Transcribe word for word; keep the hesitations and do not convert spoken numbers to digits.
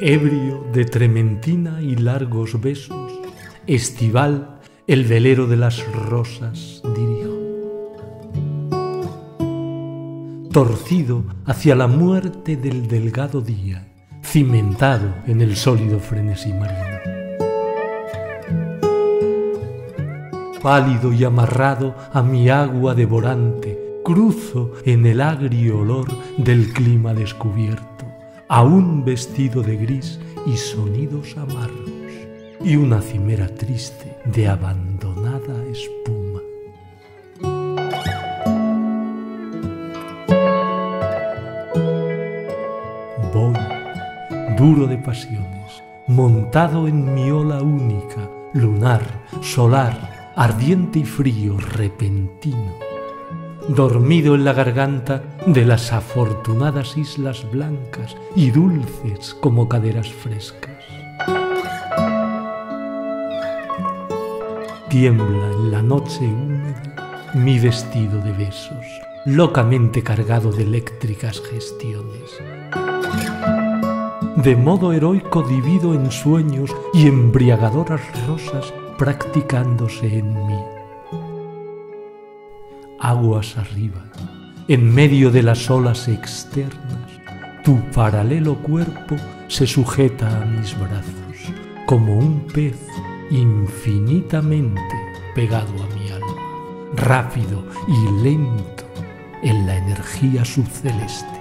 ebrio de trementina y largos besos, Estival, el velero de las rosas, dirijo. Torcido hacia la muerte del delgado día, cimentado en el sólido frenesí marino. Pálido y amarrado a mi agua devorante, cruzo en el agrio olor del clima descubierto, aún vestido de gris y sonidos amargos, y una cimera triste de abandonada espuma. Voy, duro de pasiones, montado en mi ola única, lunar, solar, ardiente y frío, repentino, dormido en la garganta de las afortunadas islas blancas y dulces como caderas frescas. Tiembla en la noche húmeda mi vestido de besos, locamente cargado de eléctricas gestiones. De modo heroico divido en sueños y embriagadoras rosas practicándose en mí. Aguas arriba, en medio de las olas externas, tu paralelo cuerpo se sujeta a mis brazos, como un pez infinitamente pegado a mi alma, rápido y lento en la energía subceleste.